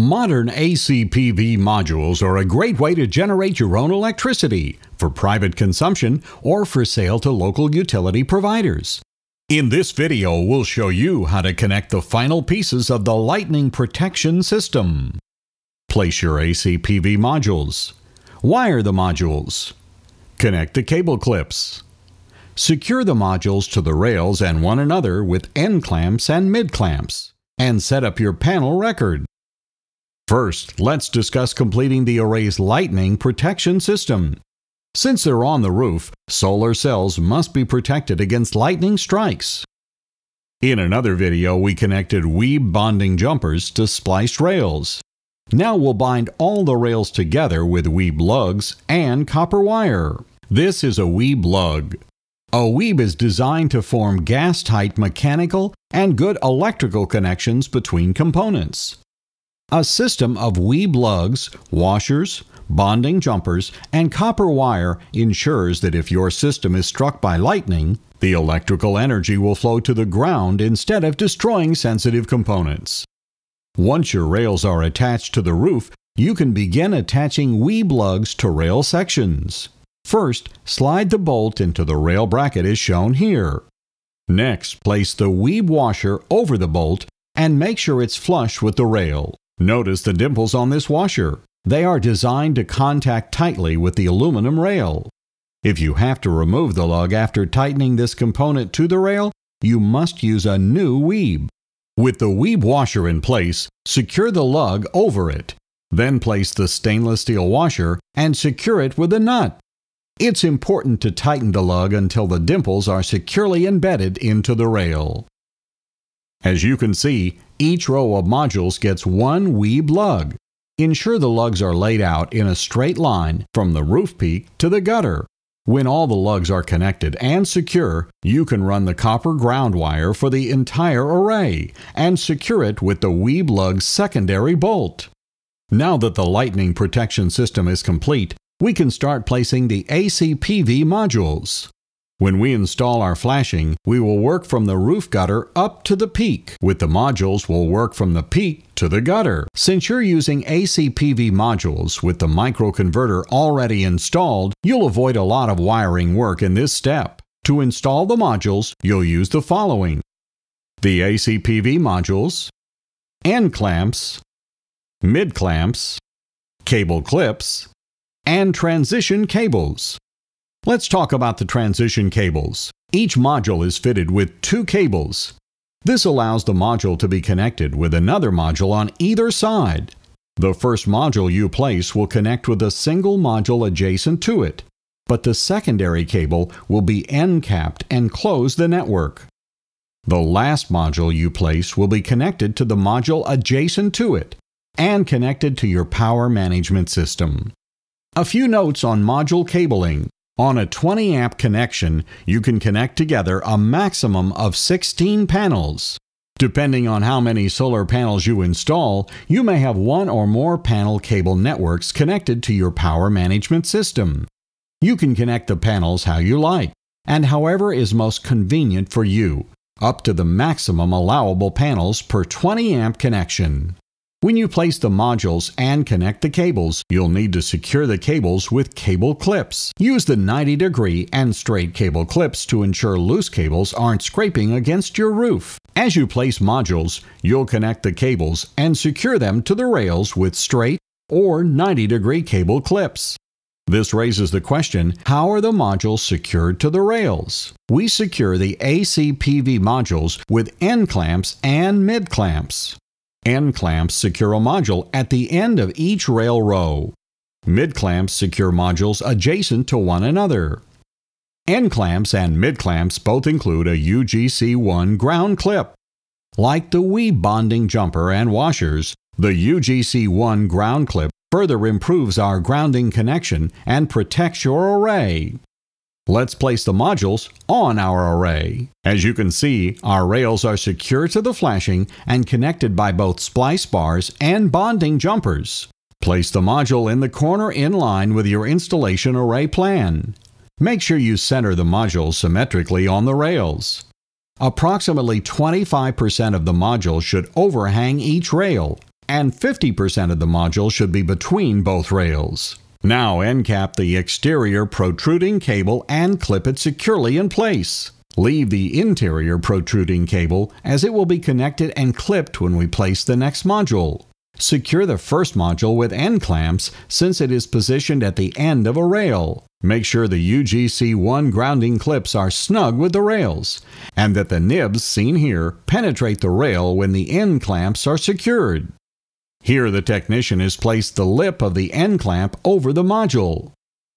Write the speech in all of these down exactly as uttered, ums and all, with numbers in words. Modern A C P V modules are a great way to generate your own electricity for private consumption or for sale to local utility providers. In this video, we'll show you how to connect the final pieces of the lightning protection system. Place your A C P V modules. Wire the modules. Connect the cable clips. Secure the modules to the rails and one another with end clamps and mid clamps. And set up your panel record. First, let's discuss completing the array's lightning protection system. Since they're on the roof, solar cells must be protected against lightning strikes. In another video, we connected weeb bonding jumpers to spliced rails. Now we'll bind all the rails together with weeb lugs and copper wire. This is a weeb lug. A weeb is designed to form gas-tight mechanical and good electrical connections between components. A system of weeb lugs, washers, bonding jumpers, and copper wire ensures that if your system is struck by lightning, the electrical energy will flow to the ground instead of destroying sensitive components. Once your rails are attached to the roof, you can begin attaching weeb lugs to rail sections. First, slide the bolt into the rail bracket as shown here. Next, place the weeb washer over the bolt and make sure it's flush with the rail. Notice the dimples on this washer. They are designed to contact tightly with the aluminum rail. If you have to remove the lug after tightening this component to the rail, you must use a new weeb. With the weeb washer in place, secure the lug over it. Then place the stainless steel washer and secure it with a nut. It's important to tighten the lug until the dimples are securely embedded into the rail. As you can see, each row of modules gets one weeb lug. Ensure the lugs are laid out in a straight line from the roof peak to the gutter. When all the lugs are connected and secure, you can run the copper ground wire for the entire array and secure it with the weeb lug's secondary bolt. Now that the lightning protection system is complete, we can start placing the A C P V modules. When we install our flashing, we will work from the roof gutter up to the peak. With the modules, we'll work from the peak to the gutter. Since you're using A C P V modules with the microconverter already installed, you'll avoid a lot of wiring work in this step. To install the modules, you'll use the following: the A C P V modules, end clamps, mid clamps, cable clips, and transition cables. Let's talk about the transition cables. Each module is fitted with two cables. This allows the module to be connected with another module on either side. The first module you place will connect with a single module adjacent to it, but the secondary cable will be end-capped and close the network. The last module you place will be connected to the module adjacent to it and connected to your power management system. A few notes on module cabling. On a twenty amp connection, you can connect together a maximum of sixteen panels. Depending on how many solar panels you install, you may have one or more panel cable networks connected to your power management system. You can connect the panels how you like, and however is most convenient for you, up to the maximum allowable panels per twenty amp connection. When you place the modules and connect the cables, you'll need to secure the cables with cable clips. Use the ninety degree and straight cable clips to ensure loose cables aren't scraping against your roof. As you place modules, you'll connect the cables and secure them to the rails with straight or ninety degree cable clips. This raises the question, how are the modules secured to the rails? We secure the A C P V modules with end clamps and mid clamps. End clamps secure a module at the end of each rail row. Mid clamps secure modules adjacent to one another. End clamps and mid clamps both include a U G C one ground clip. Like the weeb bonding jumper and washers, the U G C one ground clip further improves our grounding connection and protects your array. Let's place the modules on our array. As you can see, our rails are secure to the flashing and connected by both splice bars and bonding jumpers. Place the module in the corner in line with your installation array plan. Make sure you center the module symmetrically on the rails. Approximately twenty-five percent of the module should overhang each rail, and fifty percent of the module should be between both rails. Now end cap the exterior protruding cable and clip it securely in place. Leave the interior protruding cable as it will be connected and clipped when we place the next module. Secure the first module with end clamps since it is positioned at the end of a rail. Make sure the U G C one grounding clips are snug with the rails and that the nibs seen here penetrate the rail when the end clamps are secured. Here the technician has placed the lip of the end clamp over the module.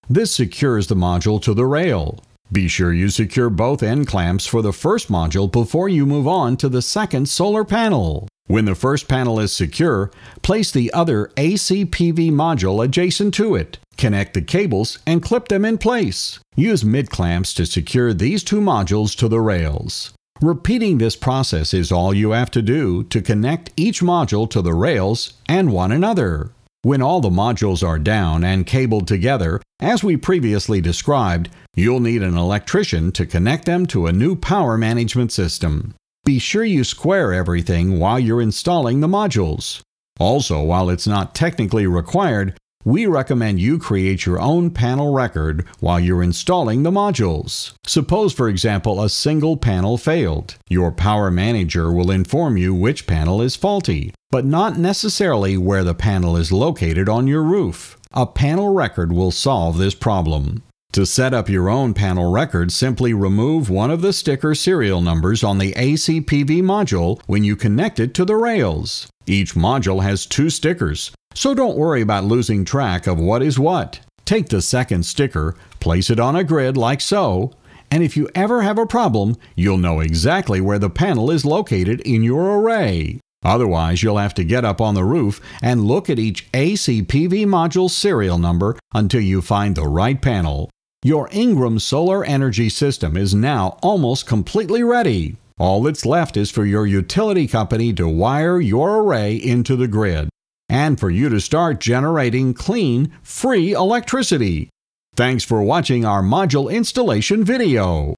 This secures the module to the rail. Be sure you secure both end clamps for the first module before you move on to the second solar panel. When the first panel is secure, place the other A C P V module adjacent to it. Connect the cables and clip them in place. Use mid-clamps to secure these two modules to the rails. Repeating this process is all you have to do to connect each module to the rails and one another. When all the modules are down and cabled together, as we previously described, you'll need an electrician to connect them to a new power management system. Be sure you square everything while you're installing the modules. Also, while it's not technically required, we recommend you create your own panel record while you're installing the modules. Suppose, for example, a single panel failed. Your power manager will inform you which panel is faulty, but not necessarily where the panel is located on your roof. A panel record will solve this problem. To set up your own panel record, simply remove one of the sticker serial numbers on the A C P V module when you connect it to the rails. Each module has two stickers, so don't worry about losing track of what is what. Take the second sticker, place it on a grid like so, and if you ever have a problem, you'll know exactly where the panel is located in your array. Otherwise, you'll have to get up on the roof and look at each A C P V module serial number until you find the right panel. Your Ingram Solar Energy System is now almost completely ready. All that's left is for your utility company to wire your array into the grid and for you to start generating clean, free electricity. Thanks for watching our module installation video.